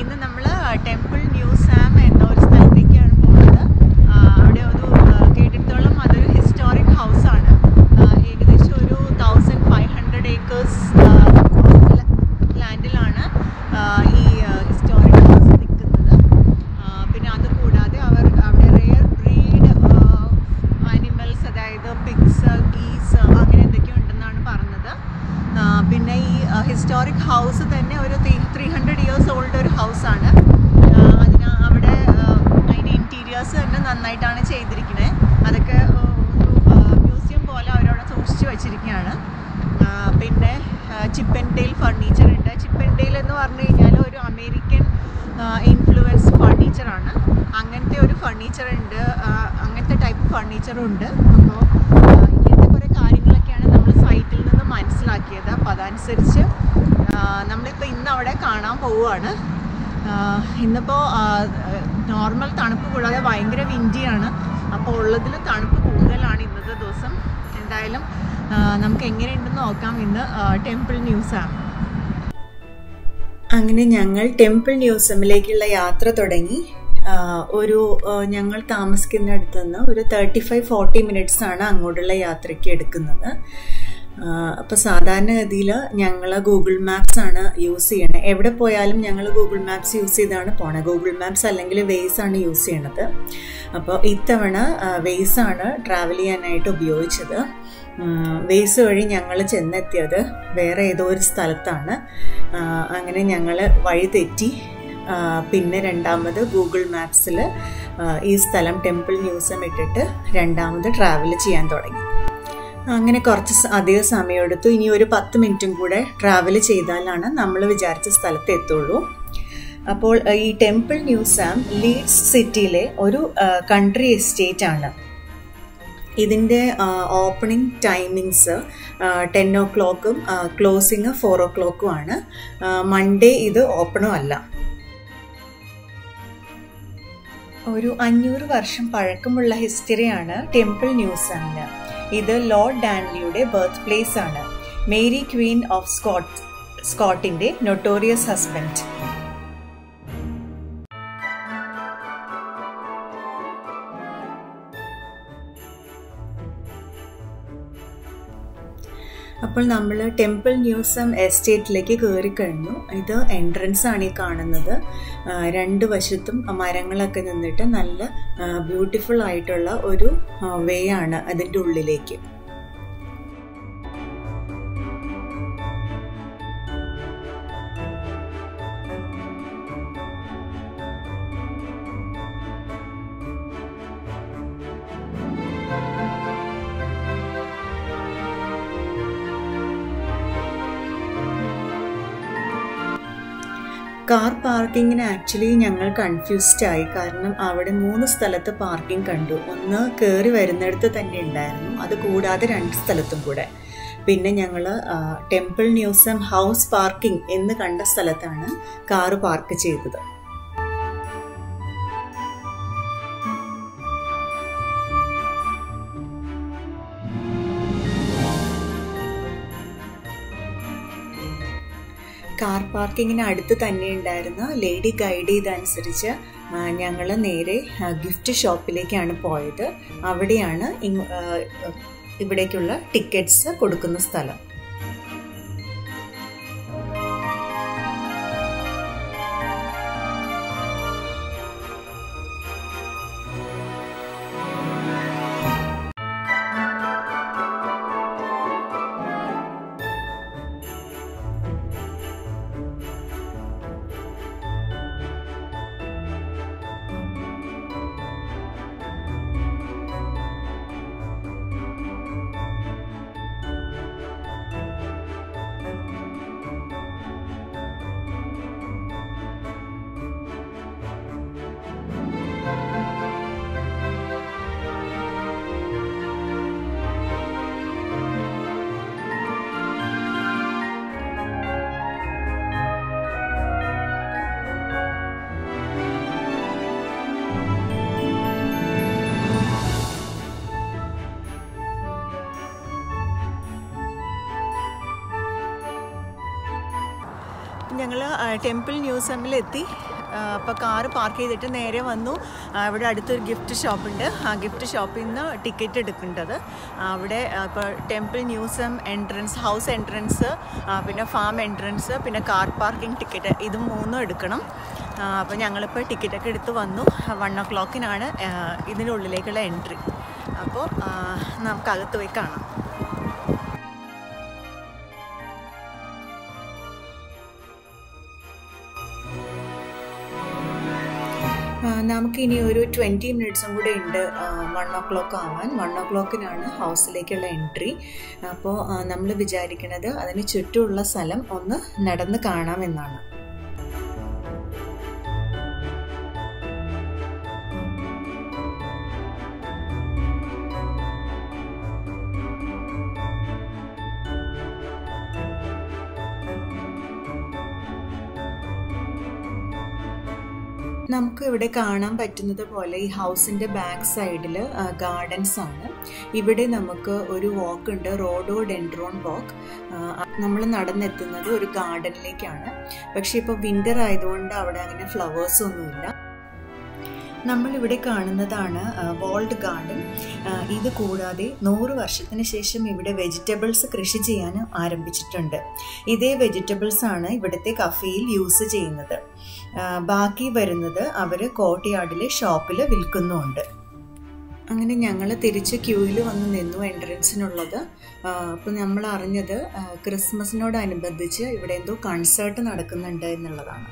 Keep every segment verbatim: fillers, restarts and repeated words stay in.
ഇന്ന് നമ്മൾ ടെമ്പിൾ ന്യൂസാം എന്ന ഒരു സ്ഥലത്തേക്കാണ് പോകുന്നത്. അവിടെ ഒരു കേട്ടിടത്തോളം അതൊരു ഹിസ്റ്റോറിക് ഹൗസാണ്. ഏകദേശം ഒരു തൗസൻഡ് ഫൈവ് ഹൺഡ്രഡ് ഏക്കേഴ്സ് ലാൻഡിലാണ് ഈ ഹിസ്റ്റോറിക് ഹൗസ് നിൽക്കുന്നത്. പിന്നെ അതുകൂടാതെ അവർ അവിടെ റെയർ ബ്രീഡ് ആനിമൽസ്, അതായത് പിഗ്സ്, ഗീസ് അങ്ങനെ എന്തൊക്കെയോ ഉണ്ടെന്നാണ് പറഞ്ഞത്. പിന്നെ ഈ ഹിസ്റ്റോറിക് ഹൗസ് തന്നെ ഒരു ത്രീ ഹൺഡ്രഡ് ഇയേഴ്സ് ഓൾഡ് ഒരു ഹൗസാണ്. അതിന് അവിടെ അതിൻ്റെ ഇൻറ്റീരിയേഴ്സ് തന്നെ നന്നായിട്ടാണ് ചെയ്തിരിക്കുന്നത്. അതൊക്കെ ഒരു മ്യൂസിയം പോലെ അവരവിടെ സൂക്ഷിച്ച് വച്ചിരിക്കുകയാണ്. പിന്നെ ചിപ്പൻഡേൽ ഫർണിച്ചർ ഉണ്ട്. ചിപ്പൻഡേൽ എന്ന് പറഞ്ഞു കഴിഞ്ഞാൽ ഒരു അമേരിക്കൻ ഇൻഫ്ലുവൻസ് ഫർണിച്ചറാണ്. അങ്ങനത്തെ ഒരു ഫർണിച്ചറുണ്ട്, അങ്ങനത്തെ ടൈപ്പ് ഫർണിച്ചറും ഉണ്ട്. അപ്പോൾ ഇങ്ങനത്തെ കുറേ കാര്യങ്ങളൊക്കെയാണ് നമ്മൾ സൈറ്റിൽ നിന്ന് മനസ്സിലാക്കിയത്. അപ്പോൾ അതനുസരിച്ച് നമ്മളിപ്പോൾ ഇന്ന് അവിടെ കാണാൻ പോവുകയാണ്. ഇന്നിപ്പോൾ നോർമൽ തണുപ്പ് കൂടാതെ ഭയങ്കര വിൻഡിയാണ്. അപ്പോൾ ഉള്ളതിൽ തണുപ്പ് കൂടുതലാണ് ഇന്നത്തെ ദിവസം. എന്തായാലും നമുക്ക് എങ്ങനെയുണ്ടെന്ന് നോക്കാം. ഇന്ന് ടെമ്പിൾ ന്യൂസാം. അങ്ങനെ ഞങ്ങൾ ടെമ്പിൾ ന്യൂസമിലേക്കുള്ള യാത്ര തുടങ്ങി. ഒരു ഞങ്ങൾ താമസിക്കുന്നിടത്തു നിന്ന് ഒരു തേർട്ടി ഫൈവ് ഫോർട്ടി മിനിറ്റ്സാണ് അങ്ങോട്ടുള്ള യാത്രയ്ക്ക് എടുക്കുന്നത്. അപ്പോൾ സാധാരണഗതിയിൽ ഞങ്ങൾ ഗൂഗിൾ മാപ്സ് ആണ് യൂസ് ചെയ്യണത്. എവിടെ പോയാലും ഞങ്ങൾ ഗൂഗിൾ മാപ്സ് യൂസ് ചെയ്താണ് പോണത്. ഗൂഗിൾ മാപ്സ് അല്ലെങ്കിൽ വെയ്സ് ആണ് യൂസ് ചെയ്യണത്. അപ്പോൾ ഇത്തവണ വെയ്സ് ആണ് ട്രാവൽ ചെയ്യാനായിട്ട് ഉപയോഗിച്ചത്. വെയ്സ് വഴി ഞങ്ങൾ ചെന്നെത്തിയത് വേറെ ഏതോ ഒരു സ്ഥലത്താണ്. അങ്ങനെ ഞങ്ങൾ വഴി തെറ്റി. പിന്നെ രണ്ടാമത് ഗൂഗിൾ മാപ്സിൽ ഈ സ്ഥലം ടെമ്പിൾ ന്യൂസം ഇട്ടിട്ട് രണ്ടാമത് ട്രാവൽ ചെയ്യാൻ തുടങ്ങി. അങ്ങനെ കുറച്ച് അധികം സമയം എടുത്തു. ഇനി ഒരു പത്ത് മിനിറ്റും കൂടെ ട്രാവൽ ചെയ്താലാണ് നമ്മൾ വിചാരിച്ച സ്ഥലത്ത് എത്തുള്ളൂ. അപ്പോൾ ഈ ടെമ്പിൾ ന്യൂസാം ലീഡ്സ് സിറ്റിയിലെ ഒരു കൺട്രി എസ്റ്റേറ്റ് ആണ്. ഇതിൻ്റെ ഓപ്പണിംഗ് ടൈമിങ്സ് ടെൻ ഒ ക്ലോക്കും ക്ലോസിങ് ഫോർ ഒ ക്ലോക്കും ആണ്. മൺഡേ ഇത് ഓപ്പണും അല്ല. ഒരു അഞ്ഞൂറ് വർഷം പഴക്കമുള്ള ഹിസ്റ്ററിയാണ് ടെമ്പിൾ ന്യൂസാമിന്. ഇത് ലോർഡ് ഡാൻലിയുടെ ബർത്ത് പ്ലേസ് ആണ്. മേരി ക്വീൻ ഓഫ് സ്കോട്സ് സ്കോട്ടിന്റെ നൊട്ടോറിയസ് ഹസ്ബൻഡ്. അപ്പോൾ നമ്മൾ ടെമ്പിൾ ന്യൂസം എസ്റ്റേറ്റിലേക്ക് കയറിക്കഴിഞ്ഞു. ഇത് എൻട്രൻസ് ആണ് ഈ കാണുന്നത്. രണ്ട് വശത്തും മരങ്ങളൊക്കെ നിന്നിട്ട് നല്ല ബ്യൂട്ടിഫുൾ ആയിട്ടുള്ള ഒരു വേ ആണ് അതിൻ്റെ ഉള്ളിലേക്ക്. കാർ പാർക്കിങ്ങിന് ആക്ച്വലി ഞങ്ങൾ കൺഫ്യൂസ്ഡ് ആയി. കാരണം അവിടെ മൂന്ന് സ്ഥലത്ത് പാർക്കിംഗ് കണ്ടു. ഒന്ന് കയറി വരുന്നിടത്ത് തന്നെ ഉണ്ടായിരുന്നു, അത് കൂടാതെ രണ്ട് സ്ഥലത്തും കൂടെ. പിന്നെ ഞങ്ങൾ ടെമ്പിൾ ന്യൂസം ഹൗസ് പാർക്കിംഗ് എന്ന് കണ്ട സ്ഥലത്താണ് കാർ പാർക്ക് ചെയ്തത്. കാർ പാർക്കിങ്ങിന് അടുത്ത് തന്നെ ഉണ്ടായിരുന്ന ലേഡി ഗൈഡ് ചെയ്തനുസരിച്ച് ഞങ്ങൾ നേരെ ഗിഫ്റ്റ് ഷോപ്പിലേക്കാണ് പോയത്. അവിടെയാണ് ഇവിടേക്കുള്ള ടിക്കറ്റ്സ് കൊടുക്കുന്ന സ്ഥലം. Temple Newsam. Now, car park is near a gift shop. The gift shop is a ticket. The Temple Newsam entrance, house entrance, farm entrance, car parking ticket. This is the ticket. At one o'clock. This is the entry. So, we will see. നമുക്ക് ഇനി ഒരു twenty minutes കൂടി ഉണ്ട് one o'clock ആവാൻ. one o'clock നാണ് ഹൗസിലേക്കുള്ള entry. അപ്പോൾ നമ്മൾ വിചാരിക്കുന്നത് അതിന് ചുറ്റുമുള്ള സ്ഥലം ഒന്ന് നടന്ന് കാണാം എന്നാണ്. നമുക്ക് ഇവിടെ കാണാൻ പറ്റുന്നത് പോലെ ഈ ഹൗസിന്റെ ബാക്ക് സൈഡിൽ ഗാർഡൻസ് ആണ്. ഇവിടെ നമുക്ക് ഒരു വാക്ക് ഉണ്ട്, റോഡോഡെൻഡ്രോൺ വാക്ക്. നമ്മൾ നടന്നെത്തുന്നത് ഒരു ഗാർഡനിലേക്കാണ്. പക്ഷേ ഇപ്പോൾ വിന്റർ ആയതുകൊണ്ട് അവിടെ അങ്ങനെ ഫ്ലവേഴ്സ് ഒന്നുമില്ല. നമ്മൾ ഇവിടെ കാണുന്നതാണ് വോൾഡ് ഗാർഡൻ. ഇത് കൂടാതെ നൂറ് വർഷത്തിന് ശേഷം ഇവിടെ വെജിറ്റബിൾസ് കൃഷി ചെയ്യാൻ ആരംഭിച്ചിട്ടുണ്ട്. ഇതേ വെജിറ്റബിൾസ് ആണ് ഇവിടുത്തെ കഫേയിൽ യൂസ് ചെയ്യുന്നത്. ബാക്കി വരുന്നത് അവർ കോർട്ട്യാർഡിലെ ഷോപ്പിൽ വിൽക്കുന്നുണ്ട്. അങ്ങനെ ഞങ്ങൾ തിരിച്ച് ക്യൂയിൽ വന്ന് നിന്നു എൻട്രൻസിനുള്ളത്. അപ്പോൾ നമ്മൾ അറിഞ്ഞത് ക്രിസ്മസിനോടനുബന്ധിച്ച് ഇവിടെ എന്തോ കൺസേർട്ട് നടക്കുന്നുണ്ട് എന്നുള്ളതാണ്.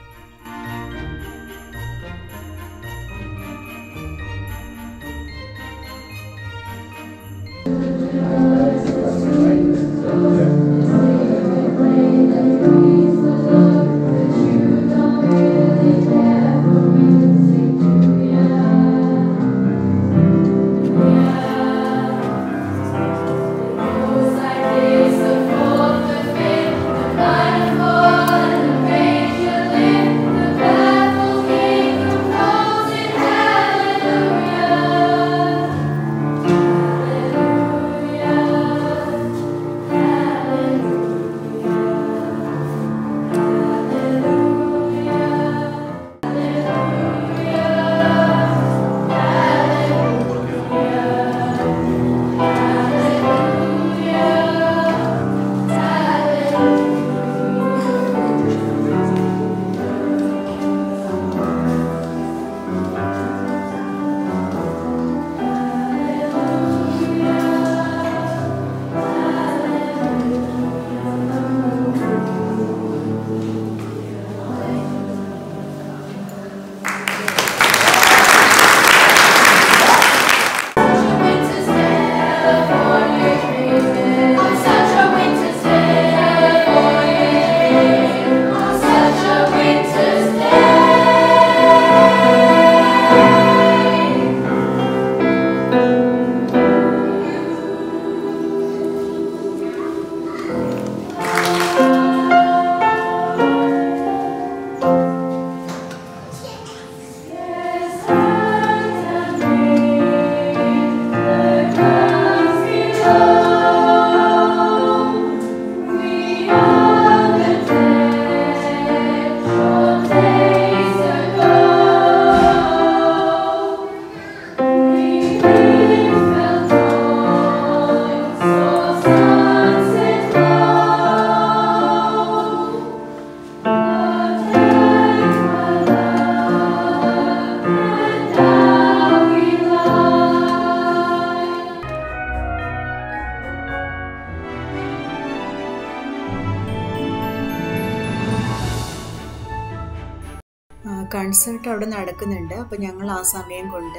കൺസേർട്ട് അവിടെ നടക്കുന്നുണ്ട്. അപ്പോൾ ഞങ്ങൾ ആ സമയം കൊണ്ട്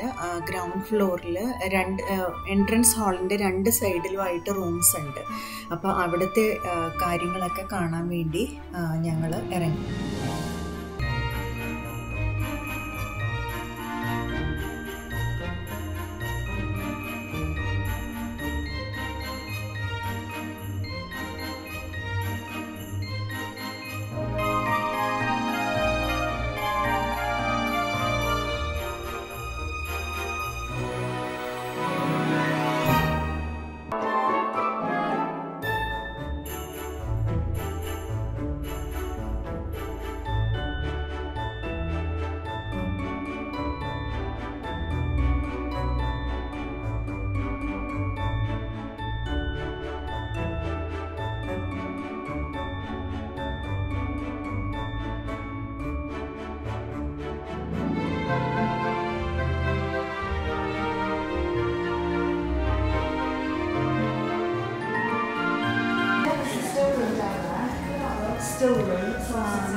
ഗ്രൗണ്ട് ഫ്ലോറിൽ രണ്ട് എൻട്രൻസ് ഹാളിൻ്റെ രണ്ട് സൈഡിലുമായിട്ട് റൂംസ് ഉണ്ട്. അപ്പോൾ അവിടുത്തെ കാര്യങ്ങളൊക്കെ കാണാൻ വേണ്ടി ഞങ്ങൾ ഇറങ്ങി.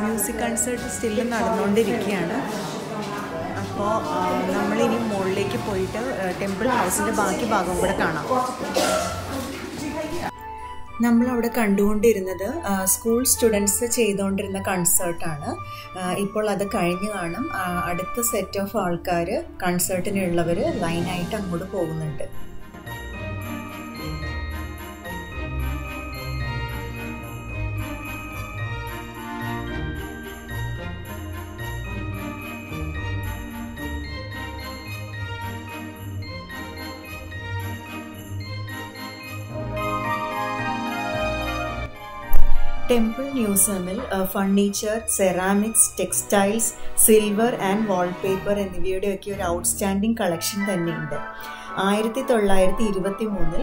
music concert is still നടന്നുകൊണ്ടിരിക്കുകയാണ്. അപ്പോൾ നമ്മൾ ഇനി മോളിലേക്ക് പോയിട്ട് ടെമ്പിൾ ഹൗസിന്റെ ബാക്കി ഭാഗം കൂടെ കാണാം. നമ്മൾ അവിടെ കണ്ടുകൊണ്ടിരുന്നത് സ്കൂൾ സ്റ്റുഡൻസ് ചെയ്തുകൊണ്ടിരുന്ന കൺസേർട്ടാണ്. ഇപ്പോൾ അത് കഴിഞ്ഞു കാണും. അടുത്ത സെറ്റ് ഓഫ് ആൾക്കാർ കൺസേർട്ടിനുള്ളവർ ലൈനായിട്ട് അങ്ങോട്ട് പോകുന്നുണ്ട്. ടെമ്പിൾ മ്യൂസിയമിൽ furniture, ceramics, textiles, silver and wallpaper എന്നിവയുടെയൊക്കെ ഒരു ഔട്ട്സ്റ്റാൻഡിംഗ് കളക്ഷൻ തന്നെയുണ്ട്. ആയിരത്തി തൊള്ളായിരത്തി ഇരുപത്തി മൂന്നിൽ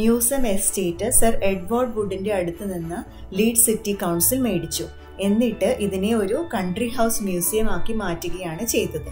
ന്യൂസം എസ്റ്റേറ്റ് സർ എഡ്വേർഡ് വുഡിൻ്റെ അടുത്ത് നിന്ന് ലീഡ് സിറ്റി കൗൺസിൽ മേടിച്ചു. എന്നിട്ട് ഇതിനെ ഒരു കൺട്രി ഹൗസ് മ്യൂസിയം ആക്കി മാറ്റുകയാണ് ചെയ്തത്.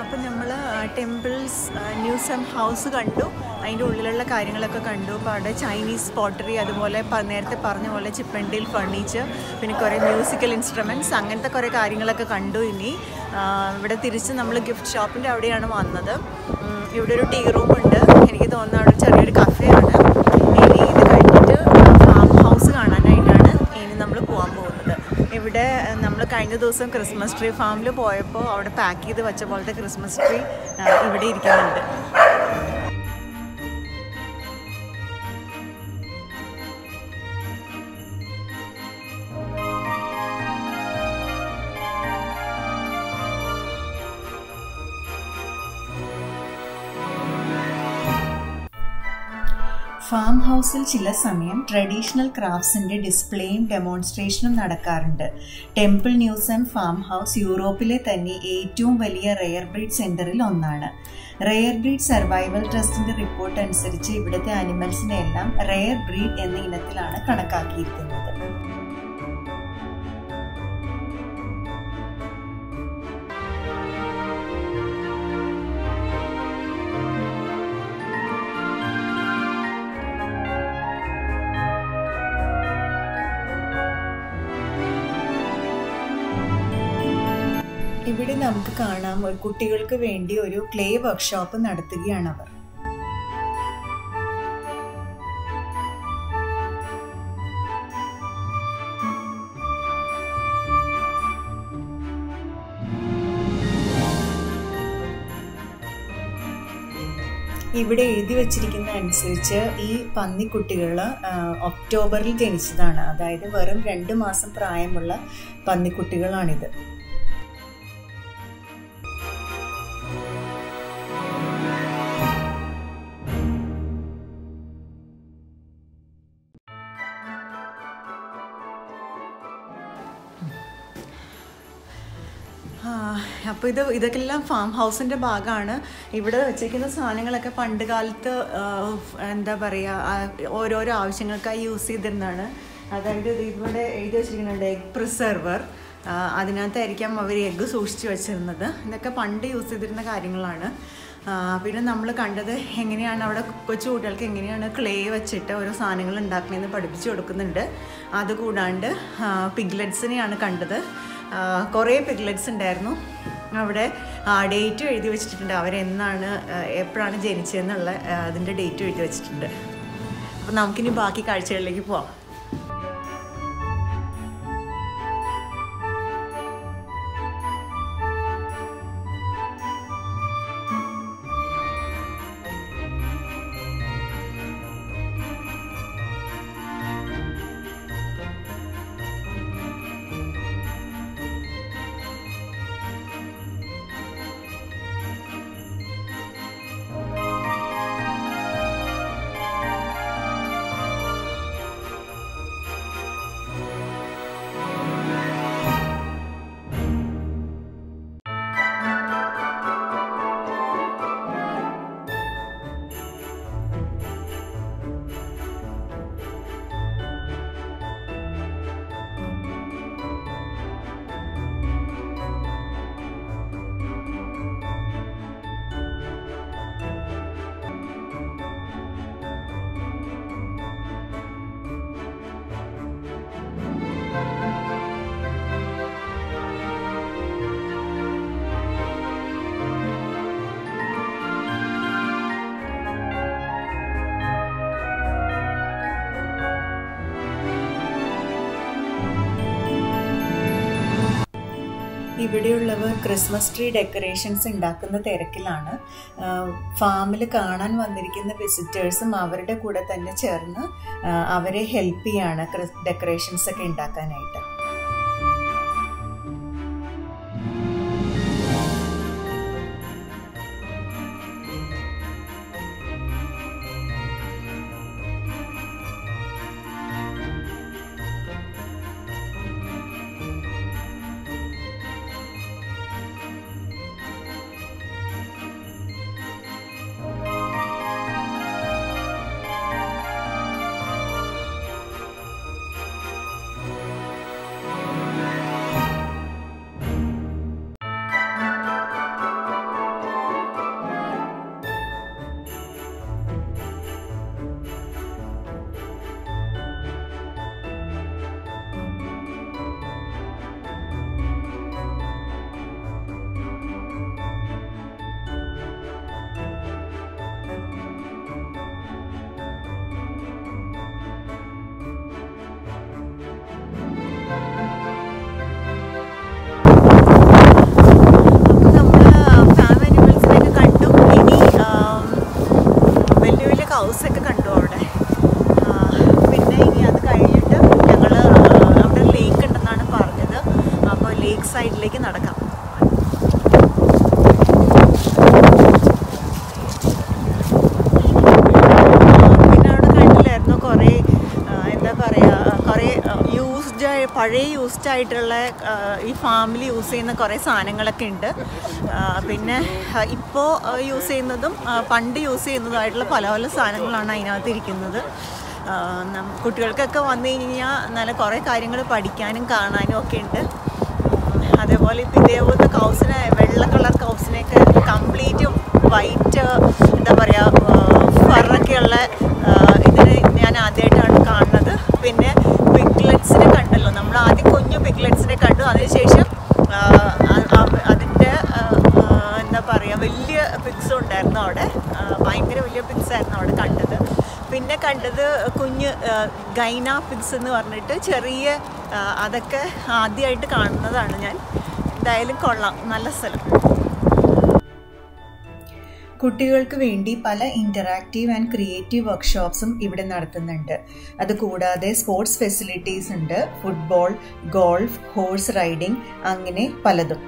അപ്പോൾ നമ്മൾ ടെമ്പിൾസ് മ്യൂസിയം ഹൗസ് കണ്ടു, അതിൻ്റെ ഉള്ളിലുള്ള കാര്യങ്ങളൊക്കെ കണ്ടു. അപ്പോൾ അവിടെ ചൈനീസ് പോട്ടറി, അതുപോലെ നേരത്തെ പറഞ്ഞ പോലെ ചിപ്പൻഡേൽ ഫർണിച്ചർ, പിന്നെ കുറേ മ്യൂസിക്കൽ ഇൻസ്ട്രുമെൻറ്റ്സ്, അങ്ങനത്തെ കുറേ കാര്യങ്ങളൊക്കെ കണ്ടു. ഇനി ഇവിടെ തിരിച്ച് നമ്മൾ ഗിഫ്റ്റ് ഷോപ്പിൻ്റെ അവിടെയാണ് വന്നത്. ഇവിടെ ഒരു ടീ റൂം ഉണ്ട്, എനിക്ക് തോന്നുന്നു അവിടെ ചെറിയൊരു കഫേ ആണ്. ഇനി ഇത് കഴിഞ്ഞിട്ട് ഫാം ഹൗസ് കാണാനായിട്ടാണ് ഇനി നമ്മൾ പോകാൻ പോകുന്നത്. ഇവിടെ നമ്മൾ കഴിഞ്ഞ ദിവസം ക്രിസ്മസ് ട്രീ ഫാമിൽ പോയപ്പോൾ അവിടെ പാക്ക് ചെയ്ത് വെച്ച പോലത്തെ ക്രിസ്മസ് ട്രീ ഇവിടെ ഇരിക്കുന്നുണ്ട്. ഫാംഹൗസിൽ ചില സമയം ട്രഡീഷണൽ ക്രാഫ്റ്റ്സിൻ്റെ ഡിസ്പ്ലേയും ഡെമോൺസ്ട്രേഷനും നടക്കാറുണ്ട്. ടെമ്പിൾ ന്യൂസം ഫാം ഹൗസ് യൂറോപ്പിലെ തന്നെ ഏറ്റവും വലിയ റെയർ ബ്രീഡ് സെൻ്ററിൽ ഒന്നാണ്. റെയർ ബ്രീഡ് സർവൈവൽ ട്രസ്റ്റിൻ്റെ റിപ്പോർട്ട് അനുസരിച്ച് ഇവിടുത്തെ അനിമൽസിനെല്ലാം റെയർ ബ്രീഡ് എന്ന ഇനത്തിലാണ് കണക്കാക്കിയിരിക്കുന്നത്. ഇവിടെ നമുക്ക് കാണാം കുട്ടികൾക്ക് വേണ്ടി ഒരു ക്ലേ വർക്ക്ഷോപ്പ് നടത്തുകയാണ് അവർ. ഇവിടെ എഴുതി വച്ചിരിക്കുന്ന അനുസരിച്ച് ഈ പന്നിക്കുട്ടികൾ ഒക്ടോബറിൽ ജനിച്ചതാണ്. അതായത് വെറും രണ്ട് മാസം പ്രായമുള്ള പന്നിക്കുട്ടികളാണിത്. അപ്പോൾ ഇത് ഇതൊക്കെല്ലാം ഫാം ഹൗസിൻ്റെ ഭാഗമാണ്. ഇവിടെ വെച്ചിരിക്കുന്ന സാധനങ്ങളൊക്കെ പണ്ട് കാലത്ത് എന്താ പറയുക, ഓരോരോ ആവശ്യങ്ങൾക്കായി യൂസ് ചെയ്തിരുന്നതാണ്. അതായത് ഇവിടെ എഴുതി വെച്ചിരിക്കുന്നുണ്ട് എഗ് പ്രിസർവർ, അതിനകത്തായിരിക്കാം അവർ എഗ്ഗ് സൂക്ഷിച്ച് വെച്ചിരുന്നത്. ഇതൊക്കെ പണ്ട് യൂസ് ചെയ്തിരുന്ന കാര്യങ്ങളാണ്. പിന്നെ നമ്മൾ കണ്ടത് എങ്ങനെയാണ് അവിടെ കൊച്ചു കുട്ടികൾക്ക് എങ്ങനെയാണ് ക്ലേ വെച്ചിട്ട് ഓരോ സാധനങ്ങൾ ഉണ്ടാക്കണമെന്ന് പഠിപ്പിച്ചു കൊടുക്കുന്നുണ്ട്. അതുകൂടാണ്ട് പിഗ്ലെറ്റ്സിനെയാണ് കണ്ടത്. കുറേ പിഗ്ലെറ്റ്സ് ഉണ്ടായിരുന്നു അവിടെ. ഡേറ്റ് എഴുതി വെച്ചിട്ടുണ്ട്, അവരെന്നാണ് എപ്പോഴാണ് ജനിച്ചതെന്നുള്ള അതിൻ്റെ ഡേറ്റ് എഴുതി വെച്ചിട്ടുണ്ട്. അപ്പം നമുക്കിനി ബാക്കി കാഴ്ചകളിലേക്ക് പോവാം. ഇവിടെയുള്ളവർ ക്രിസ്മസ് ട്രീ ഡെക്കറേഷൻസ് ഉണ്ടാക്കുന്ന തിരക്കിലാണ്. ഫാമിൽ കാണാൻ വന്നിരിക്കുന്ന വിസിറ്റേഴ്സും അവരുടെ കൂടെ തന്നെ ചേർന്ന് അവരെ ഹെൽപ്പ് ചെയ്യാണ് ഡെക്കറേഷൻസ് ഒക്കെ ഉണ്ടാക്കാനായിട്ട്. പിന്നെ അവിടെ പഴയ യൂസ്ഡ് ആയിട്ടുള്ള ഈ ഫാമിലി യൂസ് ചെയ്യുന്ന കുറേ സാധനങ്ങളൊക്കെ ഉണ്ട്. പിന്നെ ഇപ്പോൾ യൂസ് ചെയ്യുന്നതും പണ്ട് യൂസ് ചെയ്യുന്നതുമായിട്ടുള്ള പല പല സാധനങ്ങളാണ് അതിനകത്തിരിക്കുന്നത്. കുട്ടികൾക്കൊക്കെ വന്നു കഴിഞ്ഞാൽ നല്ല കുറേ കാര്യങ്ങൾ പഠിക്കാനും കാണാനും ഒക്കെ ഉണ്ട്. അതേപോലെ ഇപ്പോൾ ഇതേപോലത്തെ കൗസിനെ, വെള്ള കളർ കൗസിനെയൊക്കെ കംപ്ലീറ്റും വൈറ്റ് എന്താ പറയുക ഫറൊക്കെയുള്ള ഇതിന് ഞാൻ ആദ്യമായിട്ടാണ് കാണുന്നത്. പിന്നെ പിഗ്ലെറ്റ്സിനെ കണ്ടല്ലോ, നമ്മൾ ആദ്യം കുഞ്ഞു പിഗ്ലെറ്റ്സിനെ കണ്ടു, അതിനുശേഷം അതിൻ്റെ എന്താ പറയുക വലിയ പിക്സ് ഉണ്ടായിരുന്നു അവിടെ, ഭയങ്കര വലിയ പിക്സ് ആയിരുന്നു അവിടെ കണ്ടത്. പിന്നെ കണ്ടത് കുഞ്ഞ് ഗൈന പിക്സ് എന്ന് പറഞ്ഞിട്ട് ചെറിയ, അതൊക്കെ ആദ്യമായിട്ട് കാണുന്നതാണ് ഞാൻ. എന്തായാലും കൊള്ളാം, നല്ല സ്ഥലം. കുട്ടികൾക്ക് വേണ്ടി പല ഇൻ്ററാക്റ്റീവ് ആൻഡ് ക്രിയേറ്റീവ് വർക്ക്ഷോപ്സും ഇവിടെ നടത്തുന്നുണ്ട്. അതുകൂടാതെ സ്പോർട്സ് ഫെസിലിറ്റീസ് ഉണ്ട്, ഫുട്ബോൾ, ഗോൾഫ്, ഹോഴ്സ് റൈഡിംഗ്, അങ്ങനെ പലതും.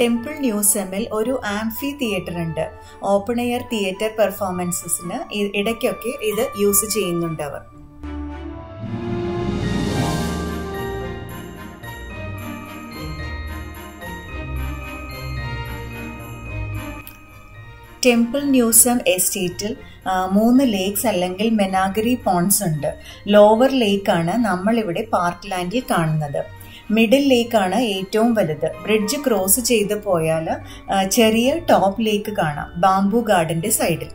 ടെമ്പിൾ ന്യൂസമിൽ ഒരു ആംഫി തിയേറ്റർ ഉണ്ട്. ഓപ്പൺ എയർ തിയേറ്റർ പെർഫോമൻസസിന് ഇടയ്ക്കൊക്കെ ഇത് യൂസ് ചെയ്യുന്നുണ്ട് അവർ. ടെമ്പിൾ ന്യൂസം എസ്റ്റേറ്റിൽ മൂന്ന് ലേക്സ് അല്ലെങ്കിൽ മെനാഗരി പോണ്ട്സ് ഉണ്ട്. ലോവർ ലേക്കാണ് നമ്മളിവിടെ പാർക്ക് ലാൻഡിൽ കാണുന്നത്. മിഡിൽ ലേക്കാണ് ഏറ്റവും വലുത്. ബ്രിഡ്ജ് ക്രോസ് ചെയ്ത് പോയാൽ ചെറിയ ടോപ്പ് ലേക്ക് കാണാം ബാംബു ഗാർഡന്റെ സൈഡിൽ.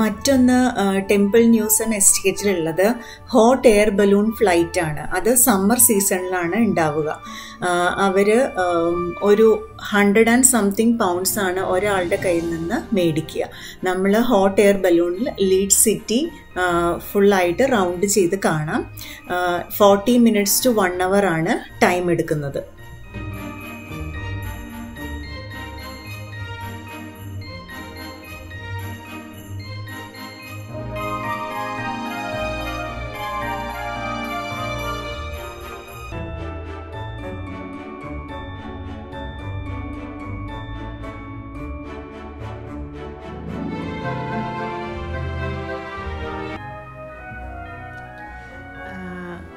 മറ്റൊന്ന് ടെമ്പിൾ ന്യൂസം എസ്റ്റേറ്റിലുള്ളത് ഹോട്ട് എയർ ബലൂൺ ഫ്ലൈറ്റ് ആണ്. അത് സമ്മർ സീസണിലാണ് ഉണ്ടാവുക. അവർ ഒരു ഹൺഡ്രഡ് ആൻഡ് സംതിങ് പൗണ്ട്സ് ആണ് ഒരാളുടെ കയ്യിൽ നിന്ന് മേടിക്കുക. നമ്മൾ ഹോട്ട് എയർ ബലൂണിൽ ലീഡ് സിറ്റി ഫുള്ളായിട്ട് റൗണ്ട് ചെയ്ത് കാണാം. Forty minutes to one hour ആണ് ടൈം എടുക്കുന്നത്.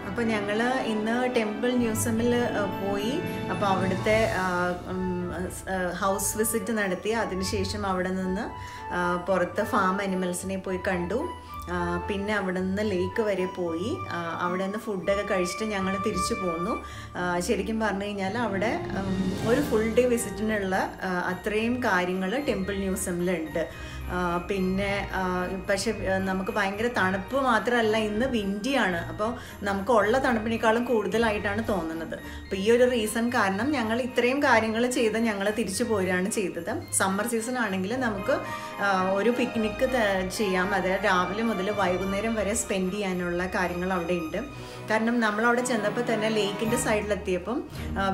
അപ്പോൾ ഞങ്ങൾ ഇന്ന് ടെമ്പിൾ ന്യൂസമിൽ പോയി, അപ്പോൾ അവിടുത്തെ ഹൗസ് വിസിറ്റ് നടത്തി. അതിനുശേഷം അവിടെ നിന്ന് പുറത്ത് ഫാം അനിമൽസിനെ പോയി കണ്ടു. പിന്നെ അവിടെ നിന്ന് ലേക്ക് വരെ പോയി. അവിടെ നിന്ന് ഫുഡൊക്കെ കഴിച്ചിട്ട് ഞങ്ങൾ തിരിച്ചു പോന്നു. ശരിക്കും പറഞ്ഞു കഴിഞ്ഞാൽ അവിടെ ഒരു ഫുൾ ഡേ വിസിറ്റിനുള്ള അത്രയും കാര്യങ്ങൾ ടെമ്പിൾ മ്യൂസിയമിലുണ്ട്. പിന്നെ പക്ഷെ നമുക്ക് ഭയങ്കര തണുപ്പ് മാത്രമല്ല, ഇന്ന് വിൻഡിയാണ്. അപ്പോൾ നമുക്ക് ഉള്ള തണുപ്പിനേക്കാളും കൂടുതലായിട്ടാണ് തോന്നുന്നത്. അപ്പോൾ ഈ ഒരു റീസൺ കാരണം ഞങ്ങൾ ഇത്രയും കാര്യങ്ങൾ ചെയ്ത് ഞങ്ങൾ തിരിച്ചു പോരുകയാണ് ചെയ്തത്. സമ്മർ സീസൺ ആണെങ്കിൽ നമുക്ക് ഒരു പിക്നിക്ക് ചെയ്യാം. അതായത് രാവിലെ മുതൽ വൈകുന്നേരം വരെ സ്പെൻഡ് ചെയ്യാനുള്ള കാര്യങ്ങൾ അവിടെ ഉണ്ട്. കാരണം നമ്മളവിടെ ചെന്നപ്പോൾ തന്നെ ലേക്കിൻ്റെ സൈഡിലെത്തിയപ്പം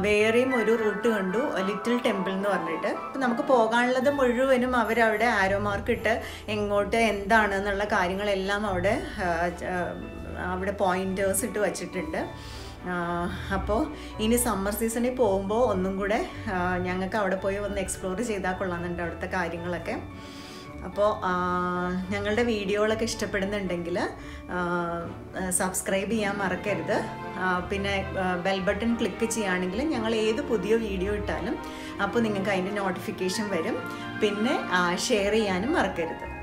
വേറെയും ഒരു റൂട്ട് കണ്ടു, ലിറ്റിൽ ടെമ്പിൾ എന്ന് പറഞ്ഞിട്ട്. അപ്പം നമുക്ക് പോകാനുള്ളത് മുഴുവനും അവരവിടെ ആരോ മാർക്ക് ഇട്ട് എങ്ങോട്ട് എന്താണ് എന്നുള്ള കാര്യങ്ങളെല്ലാം അവിടെ അവിടെ പോയിന്റേഴ്സ് ഇട്ട് വച്ചിട്ടുണ്ട്. അപ്പോൾ ഇനി സമ്മർ സീസണിൽ പോകുമ്പോൾ ഒന്നും കൂടെ ഞങ്ങൾക്ക് അവിടെ പോയി ഒന്ന് എക്സ്പ്ലോർ ചെയ്താൽ കൊള്ളാമെന്നുണ്ട് അവിടുത്തെ കാര്യങ്ങളൊക്കെ. അപ്പോൾ ഞങ്ങളുടെ വീഡിയോകളൊക്കെ ഇഷ്ടപ്പെടുന്നുണ്ടെങ്കിൽ സബ്സ്ക്രൈബ് ചെയ്യാൻ മറക്കരുത്. പിന്നെ ബെൽ ബട്ടൺ ക്ലിക്ക് ചെയ്യുകയാണെങ്കിൽ ഞങ്ങൾ ഏത് പുതിയ വീഡിയോ ഇട്ടാലും അപ്പോൾ നിങ്ങൾക്ക് അതിൻ്റെ നോട്ടിഫിക്കേഷൻ വരും. പിന്നെ ഷെയർ ചെയ്യാനും മറക്കരുത്.